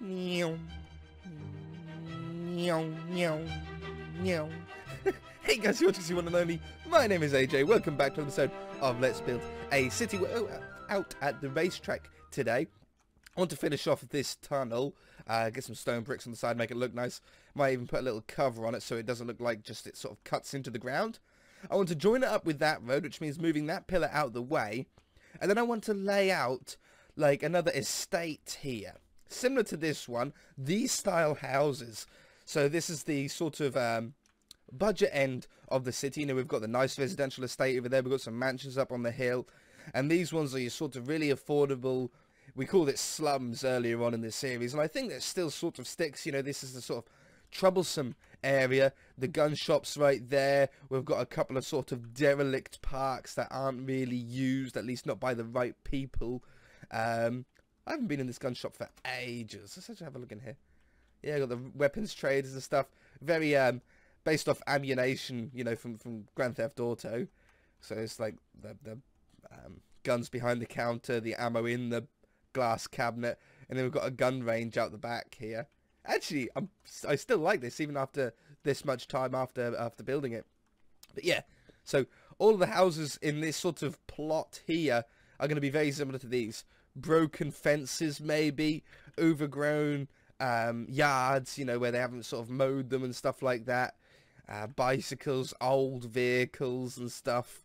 Hey guys, you're watching Z One and Only. My name is AJ. Welcome back to an episode of Let's Build a City. We're out at the racetrack today. I want to finish off this tunnel, get some stone bricks on the side, make it look nice. Might even put a little cover on it so it doesn't look like just it sort of cuts into the ground. I want to join it up with that road, which means moving that pillar out of the way. And then I want to lay out like another estate here, similar to this one, these style houses. So this is the sort of budget end of the city. You know, we've got the nice residential estate over there. We've got some mansions up on the hill. And these ones are your sort of really affordable. We called it slums earlier on in this series, and I think that still sort of sticks. You know, this is the sort of troublesome area. The gun shop's right there. We've got a couple of sort of derelict parks that aren't really used, at least not by the right people. I haven't been in this gun shop for ages. Let's actually have a look in here. Yeah, got the weapons traders and stuff. Very based off ammunition, you know, from Grand Theft Auto. So it's like the guns behind the counter, the ammo in the glass cabinet, and then we've got a gun range out the back here. Actually, I still like this even after this much time after building it. But yeah, so all of the houses in this sort of plot here are going to be very similar to these. Broken fences, maybe overgrown yards, you know, where they haven't sort of mowed them and stuff like that. Bicycles, old vehicles and stuff.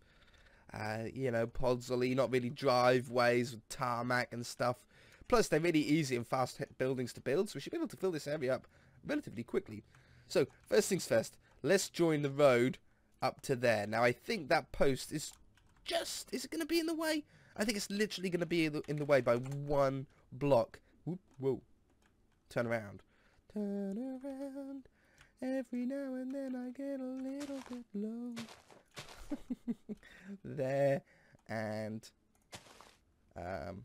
You know, podsley, not really driveways with tarmac and stuff. Plus, they're really easy and fast buildings to build, so we should be able to fill this area up relatively quickly. So, first things first, let's join the road up to there. Now, I think that post is just... Is it going to be in the way? I think it's literally going to be in the way by one block. Whoop, whoa. Turn around. Turn around. Every now and then I get a little bit low. There and oh,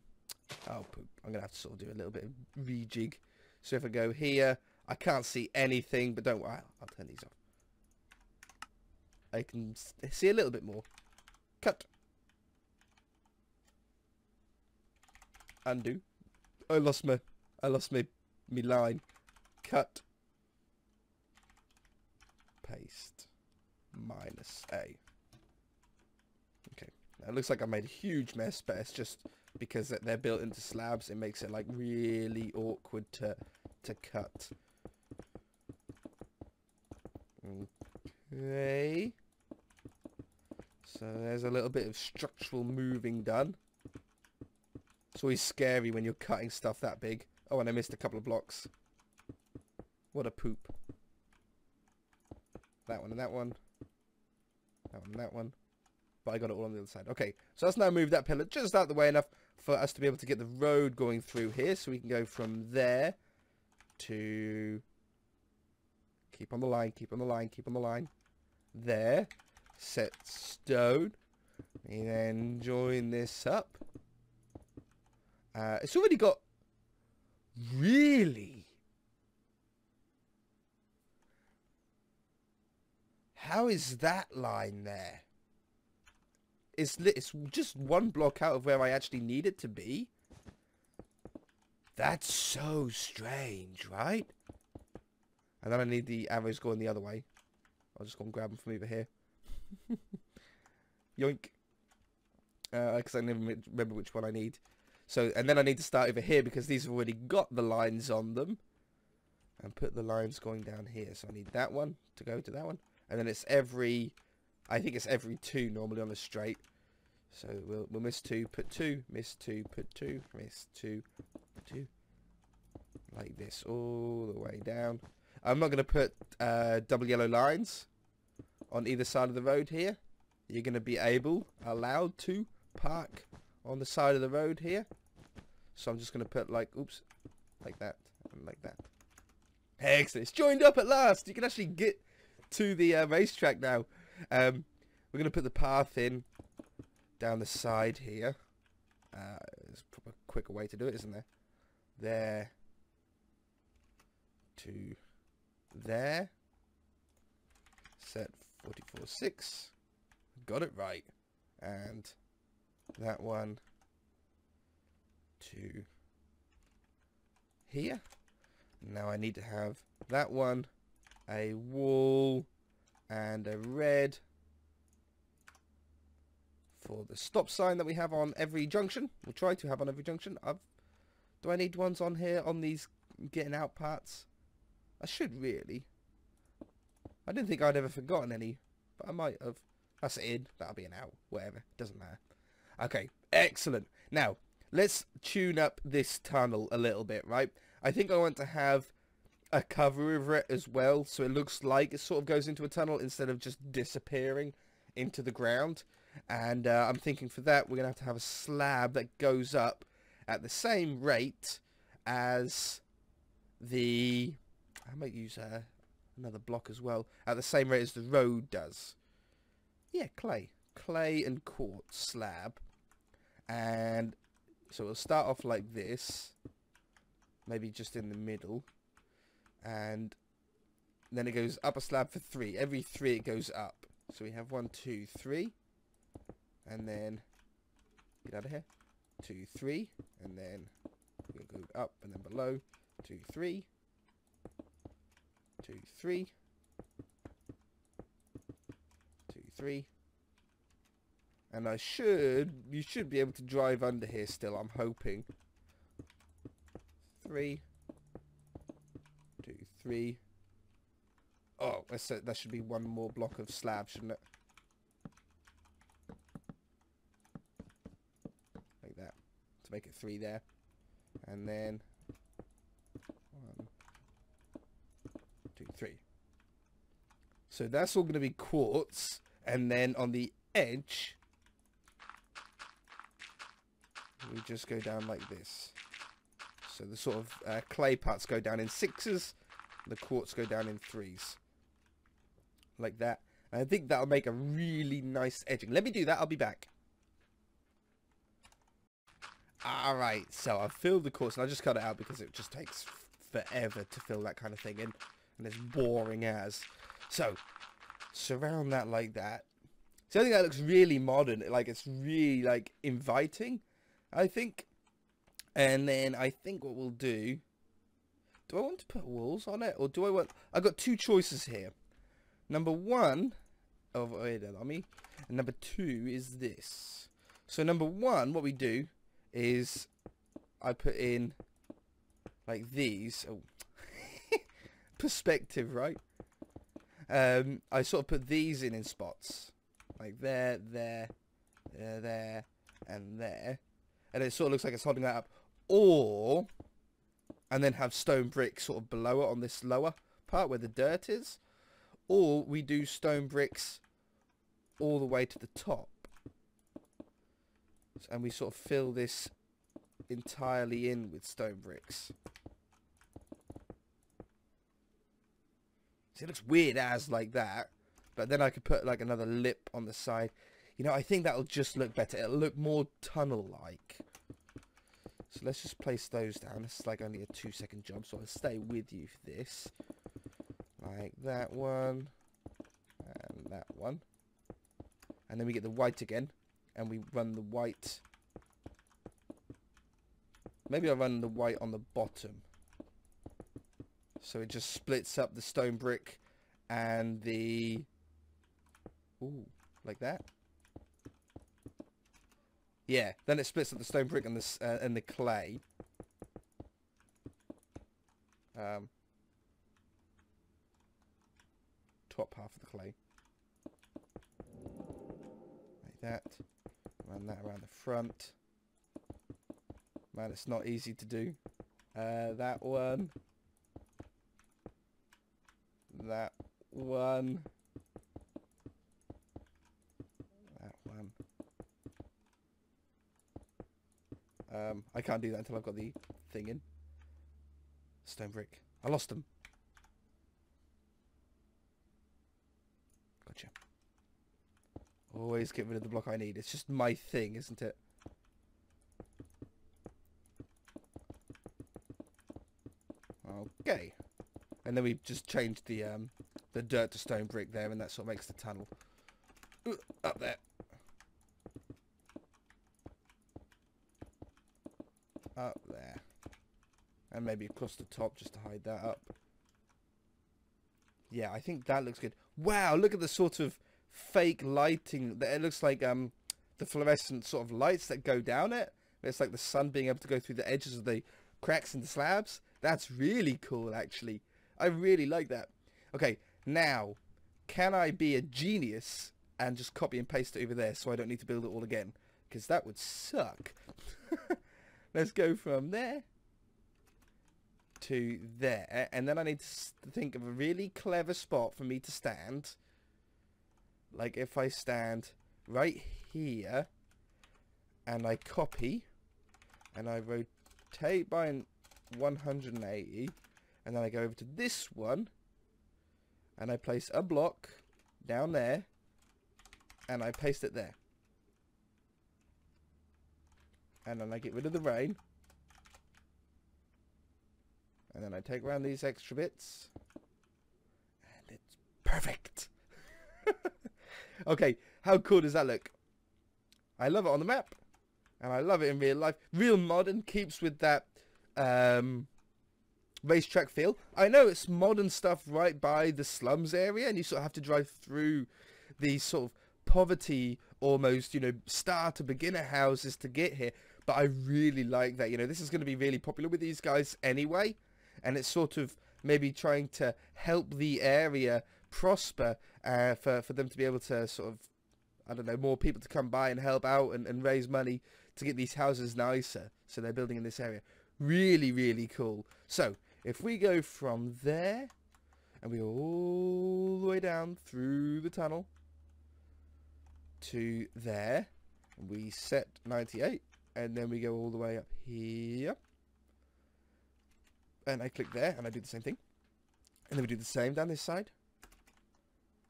I'm gonna have to sort of do a little bit of rejig. So if I go here, I can't see anything, but don't worry, I'll turn these off. I can see a little bit more. Cut. Undo. I lost my line. Cut. Paste. -A. Okay, now it looks like I made a huge mess, but it's just because they're built into slabs. It makes it like really awkward to cut. Okay, so there's a little bit of structural moving done. It's always scary when you're cutting stuff that big. Oh, and I missed a couple of blocks. What a poop. That one and that one. That one and that one. But I got it all on the other side. Okay, so let's now move that pillar just out the way enough for us to be able to get the road going through here. So we can go from there to... Keep on the line, keep on the line, keep on the line. There. Set stone. And then join this up. It's already got... Really? How is that line there? It's just one block out of where I actually need it to be. That's so strange, right? And then I need the arrows going the other way. I'll just go and grab them from over here. Yoink. Because I never remember which one I need. So, and then I need to start over here because these have already got the lines on them. And put the lines going down here. So I need that one to go to that one. And then it's every... I think it's every two normally on a straight. So we'll miss two, put two, miss two, put two, miss two, put two. Like this all the way down. I'm not going to put double yellow lines on either side of the road here. You're going to be allowed to park on the side of the road here. So I'm just going to put like, oops, like that and like that. Excellent. It's joined up at last. You can actually get to the racetrack now. We're going to put the path in down the side here. There's a quicker way to do it, isn't there? There to there. Set 44.6. Got it right. And that one to here. Now I need to have that one, a wall, and a red for the stop sign that we have on every junction. We'll try to have on every junction. Do I need ones on here on these getting out parts? I should really. I didn't think I'd ever forgotten any, but I might have. That's in. That'll be an out. Whatever. Doesn't matter. Okay. Excellent. Now, let's tune up this tunnel a little bit, right? I think I want to have a cover over it as well, so it looks like it sort of goes into a tunnel instead of just disappearing into the ground. And I'm thinking for that we're going to have a slab that goes up at the same rate as the... I might use another block as well. At the same rate as the road does. Yeah, clay. Clay and quartz slab. And so we'll start off like this. Maybe just in the middle. And then it goes up a slab for 3. Every 3 it goes up. So we have 1, 2, 3. And then, get out of here. 2, 3. And then we'll go up and then below. 2, 3. 2, 3. 2, 3. And you should be able to drive under here still, I'm hoping. 3, 2, 3. Oh, that should be one more block of slab, shouldn't it? Like that. To make it 3 there. And then 1, 2, 3. So that's all going to be quartz. And then on the edge, we just go down like this. So the sort of clay parts go down in 6s. The quartz go down in 3s. Like that. And I think that'll make a really nice edging. Let me do that. I'll be back. Alright. So I've filled the quartz. And I just cut it out because it just takes forever to fill that kind of thing in. And it's boring as. So surround that like that. So I think that looks really modern. Like, it's really, like, inviting, I think. And then I think what we'll do... Do I want to put walls on it? Or do I want... I've got 2 choices here. Number 1... Oh, wait, let me... And number 2 is this. So number 1, what we do is... I put in... Like these... Oh. Perspective, right? I sort of put these in spots. Like there, there. And it sort of looks like it's holding that up. Or... And then have stone brick sort of below it on this lower part where the dirt is. Or we do stone bricks all the way to the top. And we sort of fill this entirely in with stone bricks. So it looks weird as like that. But then I could put like another lip on the side. You know, I think that'll just look better. It'll look more tunnel-like. So let's just place those down. This is like only a 2-second job, so I'll stay with you for this. Like that one. And that one. And then we get the white again. And we run the white. Maybe I'll run the white on the bottom. So it just splits up the stone brick and the... Ooh, like that. Yeah, then it splits up the stone brick and the clay. Top half of the clay. Like that. Run that around the front. Man, it's not easy to do. That one. That one. That one. I can't do that until I've got the thing in. Stone brick. I lost them. Gotcha. Always get rid of the block I need. It's just my thing, isn't it? Okay. And then we just changed the dirt to stone brick there, and that sort of makes the tunnel. Ooh, up there. Up there. and maybe a cluster top just to hide that up. Yeah, I think that looks good. Wow, look at the sort of fake lighting. It looks like the fluorescent sort of lights that go down it. It's like the sun being able to go through the edges of the cracks in the slabs. That's really cool, actually. I really like that. Okay, now, can I be a genius and just copy and paste it over there so I don't need to build it all again? Because that would suck. Let's go from there to there. And then I need to think of a really clever spot for me to stand. Like if I stand right here and I copy and I rotate by 180 and then I go over to this one and I place a block down there and I paste it there, and then I get rid of the rain, and then I take around these extra bits and it's perfect. Okay, how cool does that look? I love it on the map and I love it in real life. Real modern, keeps with that racetrack feel. I know it's modern stuff right by the slums area, and you sort of have to drive through these sort of poverty almost, you know, star to beginner houses to get here, but I really like that. You know, this is going to be really popular with these guys anyway, and it's sort of maybe trying to help the area prosper for them to be able to sort of, I don't know, more people to come by and help out and raise money to get these houses nicer. So they're building in this area. Really, really cool. So if we go from there and we go all the way down through the tunnel to there, and we set 98, and then we go all the way up here and I click there and I do the same thing, and then we do the same down this side.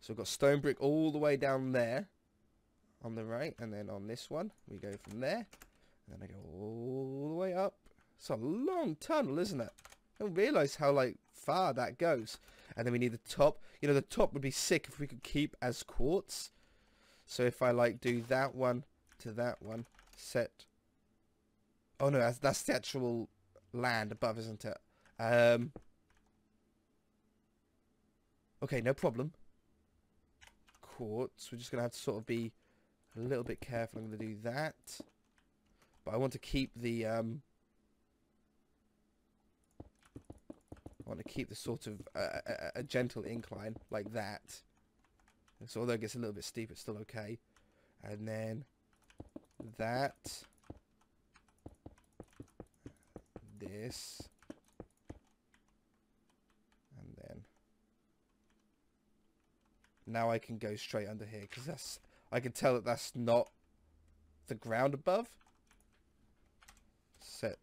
So we've got stone brick all the way down there on the right, and then on this one we go from there and then I go all the way up. It's a long tunnel, isn't it? I don't realize how like far that goes. And then we need the top. You know, the top would be sick if we could keep as quartz. So if I like do that one to that one, set, oh no, that's the actual land above, isn't it? Okay, no problem. Quartz, we're just gonna have to sort of be a little bit careful. I'm gonna do that, but I want to keep the I want to keep the sort of a gentle incline like that. So although it gets a little bit steep, it's still okay. And then that, this, and then now I can go straight under here because that's, I can tell that that's not the ground above. Set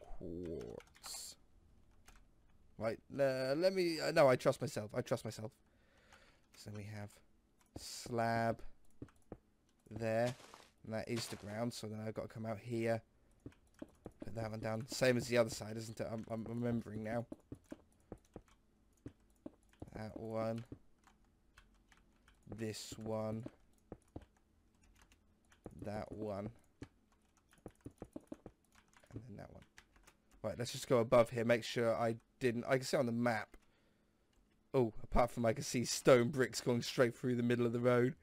quartz. Right, let me, no, I trust myself. I trust myself. So we have slab there, and that is the ground. So then I've got to come out here, put that one down. Same as the other side, isn't it? I'm remembering now. That one, this one, that one, and then that one. Right, let's just go above here. Make sure I didn't. I can see on the map. Oh, apart from I can see stone bricks going straight through the middle of the road.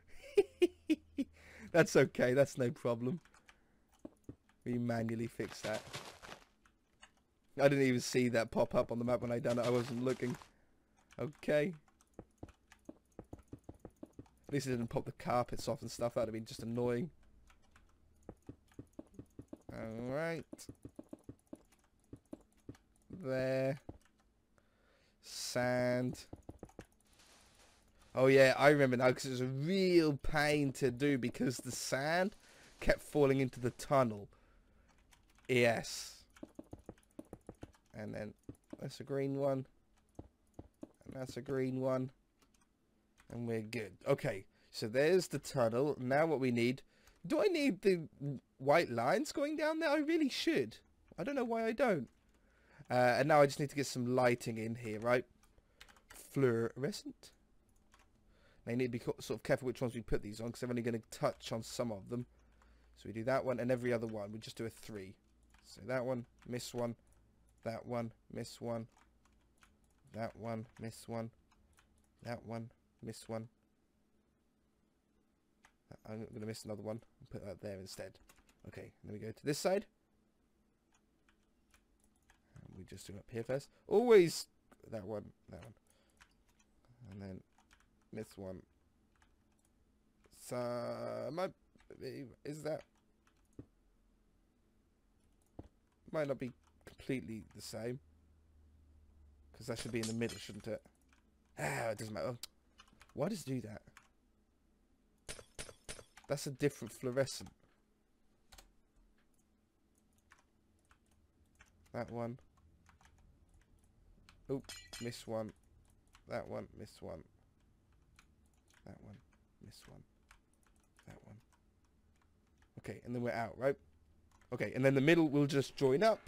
That's okay, that's no problem. We manually fix that. I didn't even see that pop up on the map when I done it. I wasn't looking. Okay. At least it didn't pop the carpets off and stuff. That would have been just annoying. Alright. There. Sand. Oh yeah, I remember now, because it was a real pain to do because the sand kept falling into the tunnel. Yes. And then that's a green one, and that's a green one, and we're good. Okay, so there's the tunnel. Now what we need, do I need the white lines going down there? I really should. I don't know why I don't. And now I just need to get some lighting in here, right? Fluorescent. Now you need to be sort of careful which ones we put these on, because I'm only going to touch on some of them. So we do that one and every other one. We just do a 3. So that one, miss one, that one, miss one, that one, miss one, that one, miss one. I'm going to miss another one and put that there instead. Okay, then we go to this side. And we just do up here first. Always that one. And then miss one. So, is that... Might not be completely the same. Because that should be in the middle, shouldn't it? Ah, it doesn't matter. Why does it do that? That's a different fluorescent. That one. Oop, miss one. That one, miss one. That one, miss one. That one. Okay, and then we're out, right? Okay, and then the middle will just join up.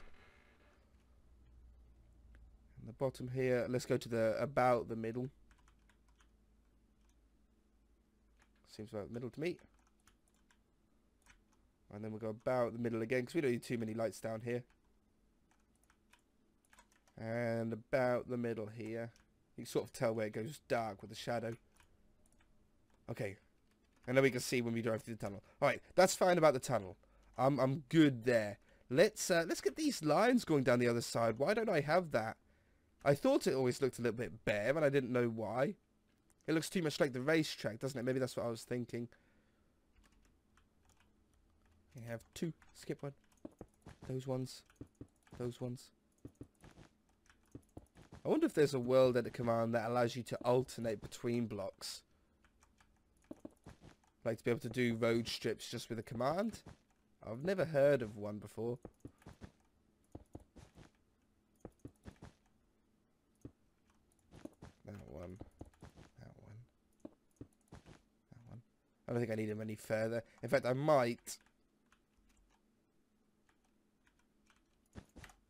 And the bottom here, let's go to the about the middle. Seems about the middle to me. And then we'll go about the middle again, because we don't need too many lights down here. And about the middle here. You can sort of tell where it goes dark with the shadow. Okay. And then we can see when we drive through the tunnel. Alright, that's fine about the tunnel. I'm good there. Let's get these lines going down the other side. Why don't I have that? I thought it always looked a little bit bare, and I didn't know why. It looks too much like the racetrack, doesn't it? Maybe that's what I was thinking. You have two. Skip one. Those ones. Those ones. I wonder if there's a world edit command that allows you to alternate between blocks. Like to be able to do road strips just with a command. I've never heard of one before. That one. That one. That one. I don't think I need him any further. In fact, I might.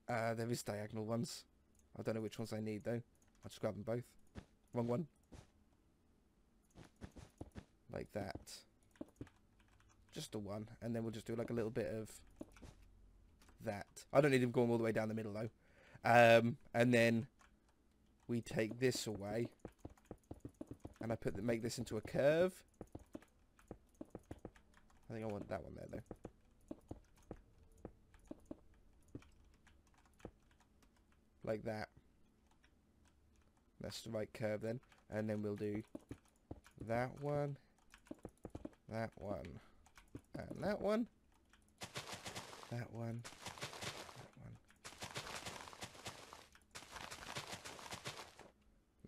There is diagonal ones. I don't know which ones I need though. I'll just grab them both. Wrong one. Like that. Just the one. And then we'll just do like a little bit of that. I don't need him going all the way down the middle though. And then we take this away. And I put the, make this into a curve. I think I want that one there though. Like that. That's the right curve then. And then we'll do that one, that one, and that one, that one, that one.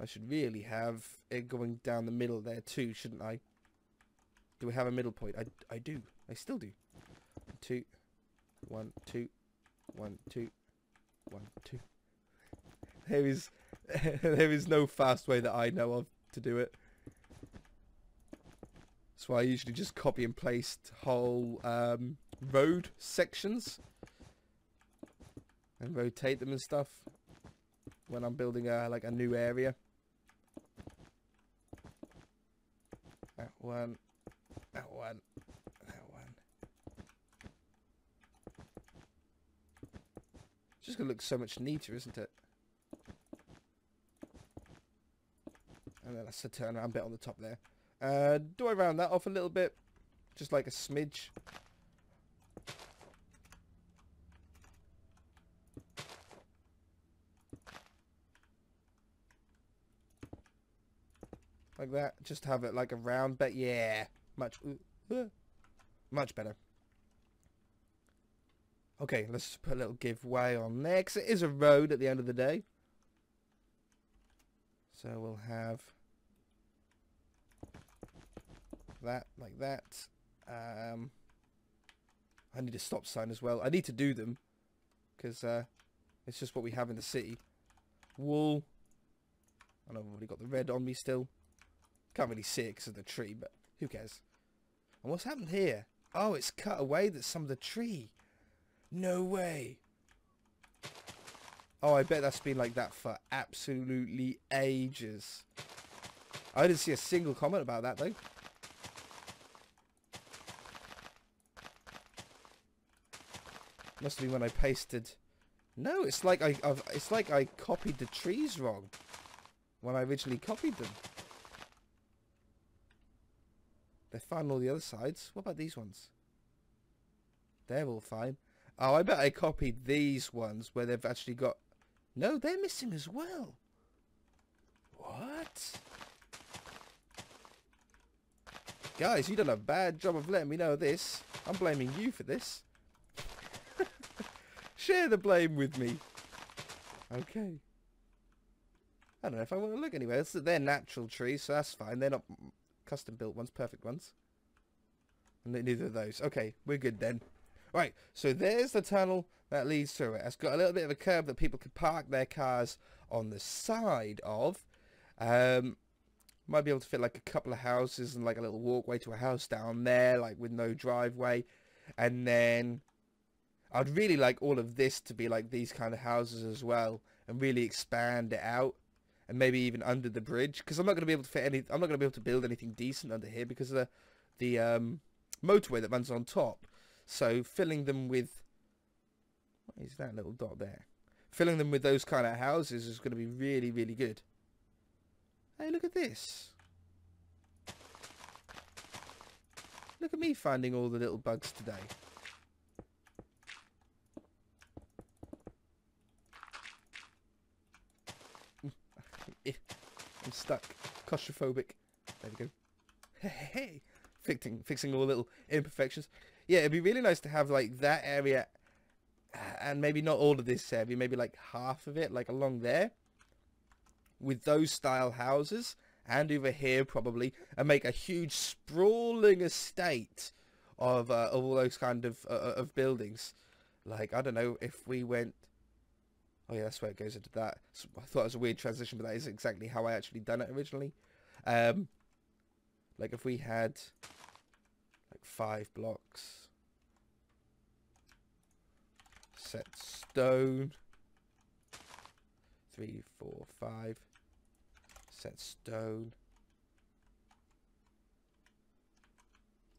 I should really have it going down the middle there too, shouldn't I? Do we have a middle point? I do. I still do. 2, 1, 2, 1, 2, 1, 2. There is no fast way that I know of to do it. That's why I usually just copy and paste whole road sections and rotate them and stuff when I'm building like a new area. That one, that one, that one. It's just gonna look so much neater, isn't it? And then that's the turn around bit on the top there. Do I round that off a little bit? Just like a smidge. Like that. Just have it like a round bit. Yeah. Much better. Okay, let's put a little giveaway on there. 'Cause it is a road at the end of the day. So we'll have that like that. I need a stop sign as well. I need to do them because it's just what we have in the city. Wall. I know I've already got the red on me still. Can't really see it because of the tree, but who cares? And what's happened here? Oh, it's cut away. That's some of the tree. No way. Oh, I bet that's been like that for absolutely ages. I didn't see a single comment about that, though. Must have been when I pasted No, it's like I copied the trees wrong when I originally copied them. They're fine on all the other sides. What about these ones? They're all fine. Oh, I bet I copied these ones where they've actually got... No, they're missing as well. What? Guys, you've done a bad job of letting me know this. I'm blaming you for this. Share the blame with me. Okay. I don't know if I want to look anywhere. They're natural trees, so that's fine. They're not custom-built ones, perfect ones. And neither of those. Okay, we're good then. Right, so there's the tunnel that leads through it. It's got a little bit of a curve that people can park their cars on the side of. Might be able to fit like a couple of houses and like a little walkway to a house down there, like with no driveway. And then I'd really like all of this to be like these kind of houses as well, and really expand it out, and maybe even under the bridge, because I'm not going to be able to fit any. I'm not going to be able to build anything decent under here because of the motorway that runs on top. So filling them with, what is that little dot there? Filling them with those kind of houses is going to be really, really good. Hey, look at this. Look at me finding all the little bugs today. I'm stuck. Claustrophobic. There we go. Hey, fixing all little imperfections. Yeah, it'd be really nice to have like that area, and maybe not all of this area, maybe like half of it, like along there, with those style houses, and over here probably, and make a huge sprawling estate of all those kind of buildings. Like, I don't know if we went. Oh yeah, that's where it goes into that. I thought it was a weird transition, but that is exactly how I actually done it originally. Like if we had like 5 blocks, set stone, 3, 4, 5, set stone.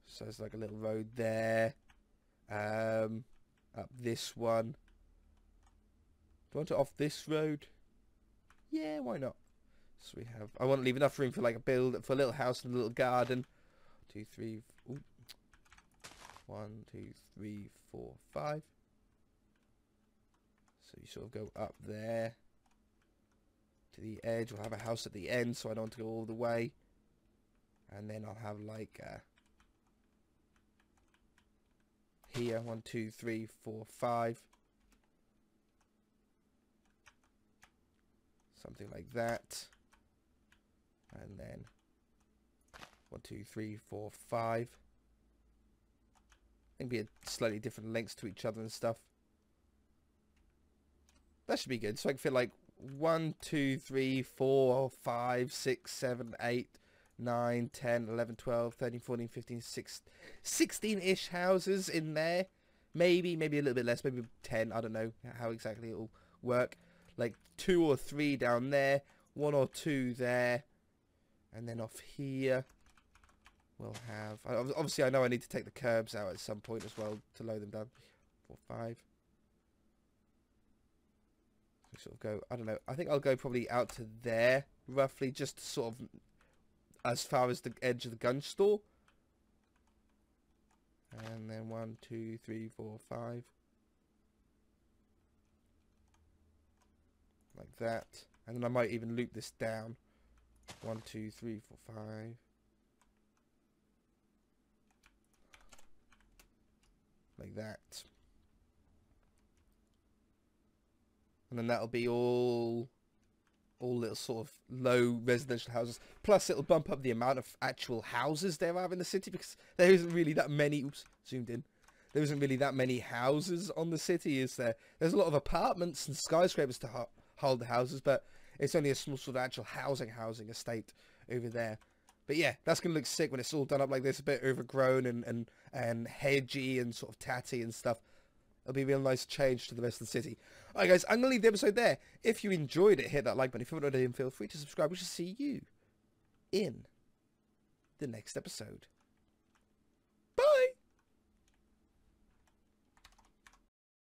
So there's like a little road there, up this one. Do I want it off this road? Yeah, why not? So we have... I want to leave enough room for like a build, for a little house and a little garden. 2, 3... Ooh. 1, 2, 3, 4, 5. So you sort of go up there to the edge. We'll have a house at the end, so I don't want to go all the way. And then I'll have like... here, 1, 2, 3, 4, 5. Something like that, and then 1, 2, 3, 4, 5. I think we had slightly different lengths to each other and stuff. That should be good. So I can fit like 1, 2, 3, 4, 5, 6, 7, 8, 9, 10, 11, 12, 13, 14, 15, 16 houses in there. Maybe a little bit less, maybe 10. I don't know how exactly it'll work. Like 2 or 3 down there, 1 or 2 there, and then off here we'll have... Obviously I know I need to take the curbs out at some point as well to lower them down. 4, 5. We sort of go... I don't know. I think I'll go probably out to there, roughly, just sort of as far as the edge of the gun store. And then 1, 2, 3, 4, 5. Like that, and then I might even loop this down. 1, 2, 3, 4, 5. Like that, and then that'll be all little sort of low residential houses. Plus, it'll bump up the amount of actual houses there are in the city, because there isn't really that many. Oops, zoomed in. There isn't really that many houses on the city, is there? There's a lot of apartments and skyscrapers to hold the houses, but it's only a small sort of actual housing estate over there. But yeah, that's gonna look sick when it's all done up like this, a bit overgrown and hedgy and sort of tatty and stuff. It'll be a real nice change to the rest of the city. Alright guys, I'm gonna leave the episode there. If you enjoyed it, hit that like button. If you haven't already, feel free to subscribe. We shall see you in the next episode.